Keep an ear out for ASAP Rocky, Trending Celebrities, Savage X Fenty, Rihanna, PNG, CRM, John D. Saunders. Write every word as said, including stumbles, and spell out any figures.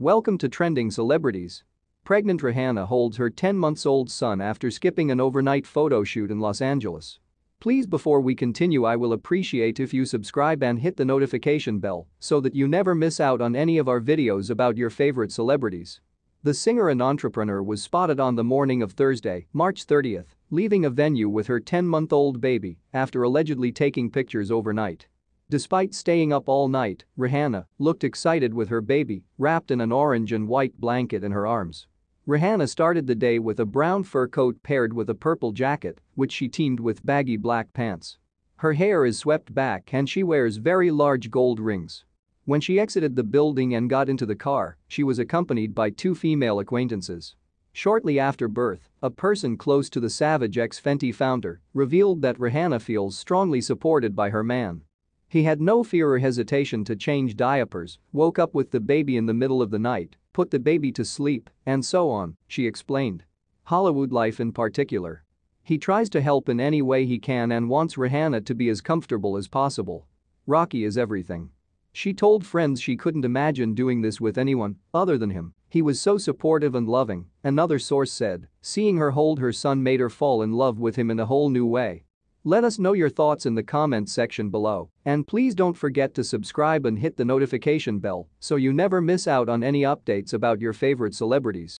Welcome to Trending Celebrities. Pregnant Rihanna holds her ten months old son after skipping an overnight photo shoot in Los Angeles. Please, before we continue, I will appreciate if you subscribe and hit the notification bell so that you never miss out on any of our videos about your favorite celebrities. The singer and entrepreneur was spotted on the morning of Thursday, March thirtieth, leaving a venue with her ten month old baby after allegedly taking pictures overnight. Despite staying up all night, Rihanna looked excited with her baby, wrapped in an orange and white blanket in her arms. Rihanna started the day with a brown fur coat paired with a purple jacket, which she teamed with baggy black pants. Her hair is swept back and she wears very large gold rings. When she exited the building and got into the car, she was accompanied by two female acquaintances. Shortly after birth, a person close to the Savage X Fenty founder revealed that Rihanna feels strongly supported by her man. He had no fear or hesitation to change diapers, woke up with the baby in the middle of the night, put the baby to sleep, and so on, she explained. Hollywood life in particular. He tries to help in any way he can and wants Rihanna to be as comfortable as possible. Rocky is everything. She told friends she couldn't imagine doing this with anyone other than him. He was so supportive and loving, another source said. Seeing her hold her son made her fall in love with him in a whole new way. Let us know your thoughts in the comment section below, and please don't forget to subscribe and hit the notification bell so you never miss out on any updates about your favorite celebrities.